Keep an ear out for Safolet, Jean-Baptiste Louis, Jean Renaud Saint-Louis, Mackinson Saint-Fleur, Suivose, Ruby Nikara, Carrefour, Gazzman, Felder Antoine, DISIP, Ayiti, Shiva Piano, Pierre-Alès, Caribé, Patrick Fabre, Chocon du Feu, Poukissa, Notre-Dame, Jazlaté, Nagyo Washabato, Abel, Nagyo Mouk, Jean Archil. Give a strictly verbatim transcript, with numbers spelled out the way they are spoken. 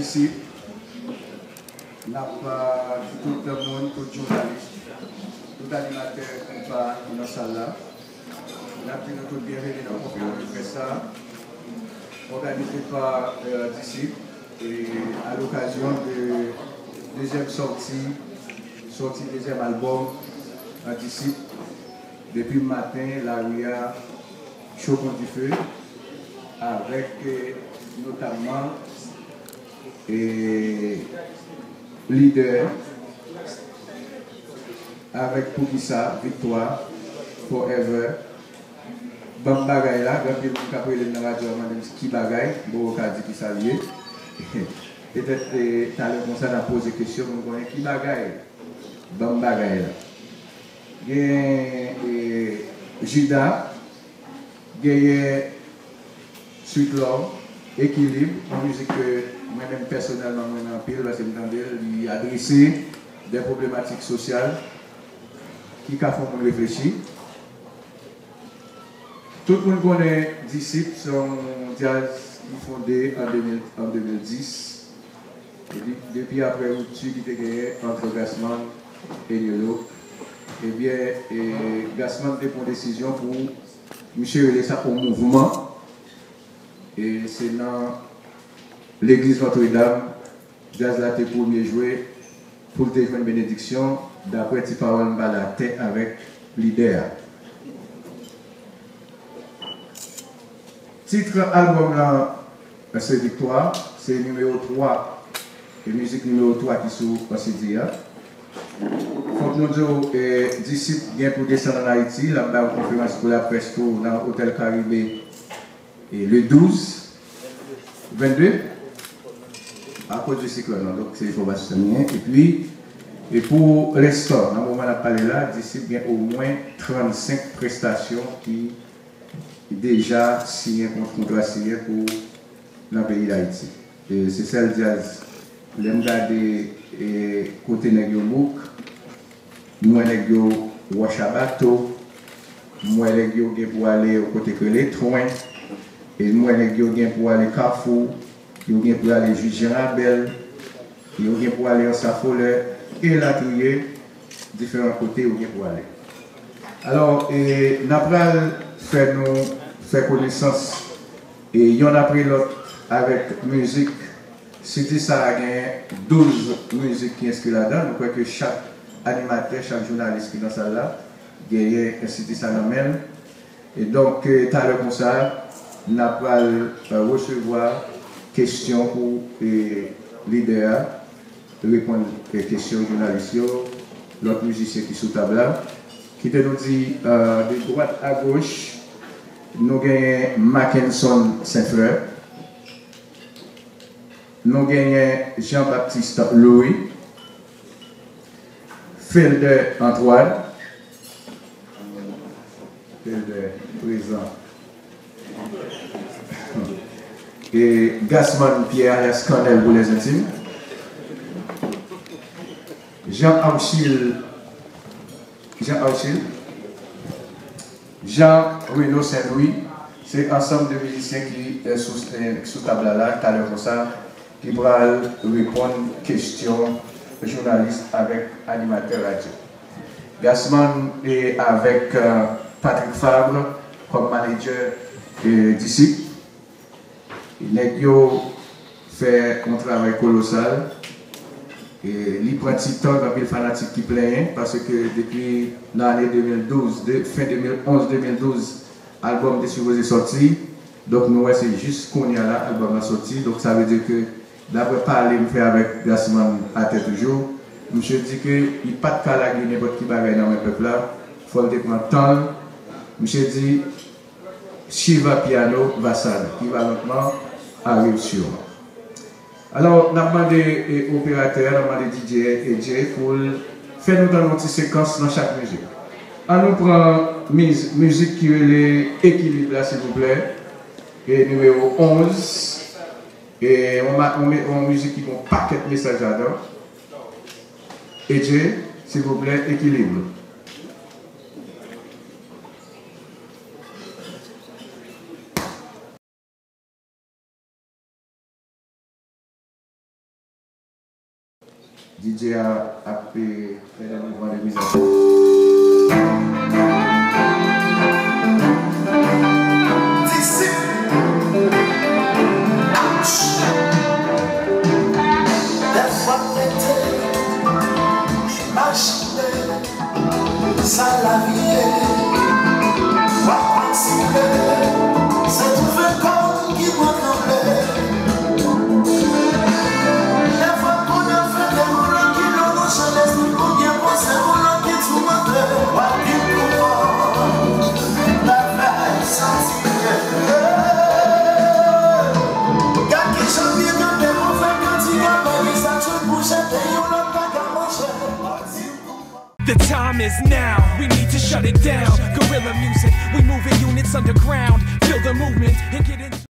DISIP, n'a pas tout le monde, tout journaliste, tout animateur qui va dans la salle. N'a pas tout bienvenue dans le programme de ça, organisé par DISIP et à l'occasion de deuxième sortie, sortie deuxième album à DISIP. Depuis le matin, là où il y a Chocon du Feu, avec notamment et leader, avec Poukissa, Victoire, Forever, Bam Bagay là, grand pile qui a pris le radio, madame qui Bagay, bon, on a dit qui ça y est. Peut-être que tu as le conseil à poser des questions, on connaît qui Bagay, Bam Bagay là. Gagne Judas, gagne Suite l'homme, équilibre, en musique que moi-même personnellement, moi-même en pile, parce que je lui adresser des problématiques sociales qui font réfléchir. Tout le monde connaît DISIP, son jazz fondé en deux mille dix, et depuis après l'outil qui était gagné entre Gazzman et Yolo. Eh bien, Gazzman a pris une décision pour Michel et ça au mouvement. Et c'est dans l'église Notre-Dame, Jazlaté pour mieux jouer, pour le téléphone bénédiction, d'après tes paroles, va la tête avec l'idée. Titre album là, c'est Victoire, c'est numéro trois, et musique numéro trois qui s'ouvre à ce dire. Faut nous dire que DISIP vient pour descendre en Haïti, la conférence pour la presse dans l'hôtel Caribé le douze, vingt-deux, à cause du cyclone, donc c'est il faut pas se tenir. Et puis, et pour l'instant, dans le moment où on a parlé là, DISIP vient au moins trente-cinq prestations qui déjà signé un contrat signé pour le pays d'Haïti. C'est celle jazz. L'aime garder et côté Nagyo Mouk, moi Nagyo Washabato, moi Nagyo gain pour aller au côté que les trains, et moi Nagyo gain pour aller Carrefour, yo gain pour aller juger Abel, yo gain pour aller en Safolet, et la trier différents côtés yo gain pour aller. Alors, et n'apprend faire nous faire connaissance et y en a pris l'autre avec musique. C'est ça a gagné douze musiques qui inscrites là-dedans. Nous croyons que chaque animateur, chaque journaliste qui est dans ça là, gagne un C D ça dans même. Et donc, tout à l'heure comme ça, nous allons recevoir des questions pour les leaders, répondre aux questions aux journalistes, l'autre musicien qui est sous table là, qui te nous dit euh, de droite à gauche, nous gagnons Mackinson Saint-Fleur. Nous gagnons Jean-Baptiste Louis, Felder Antoine, Felder présent, et Gazzman Pierre-Alès pour les intimes, Jean Archil, Jean Archil, Jean Renaud Saint-Louis, c'est ensemble de musiciens qui est sous, sous table là, tout à l'heure pour ça. Qui va répondre aux questions journalistes avec animateur radio. Gazzman est avec euh, Patrick Fabre comme manager euh, d'ici. Nagyo fait un travail colossal. Et il prend du temps avec les fanatiques qui plaignent parce que depuis l'année deux mille douze, de, fin deux mille onze deux mille douze, l'album de Suivose est sorti. Donc nous, c'est juste qu'on y a là, l'album est sorti. Donc ça veut dire que d'après parler, je fais avec Gazzman à tête toujours. Je dis qu'il n'y a pas de cas là, n'importe qui bagaille dans le peuple là. Il faut le temps. Je dis Shiva Piano Vassal, qui va lentement arriver sur. Alors, on a demandé aux opérateurs, on a demandé D J et J pour faire nous dans notre séquence dans chaque musique. On nous prend musique qui est l'équilibre là, s'il vous plaît. Et numéro onze. Et on, a, on met en musique qui vont paquet de messages là-dedans. Et Dieu, s'il vous plaît, équilibre. D J a, a fait le mouvement de musique. D I S I P. Ça la vie, pas possible, c'est tout le corps qui m'en enlève. La fois qu'on a fait des moulins qui l'ont dans sa laisse, qu'on vient pour ces moulins qui tout m'enlève. Pas du pouvoir, la veille sensible. Quand qui s'en vient dans des mauvais quand il y a pas mis à tout bouger, et on n'a pas qu'à manger. The time is now, we need to shut it down. Guerrilla music, we move in units underground. Feel the movement and get in.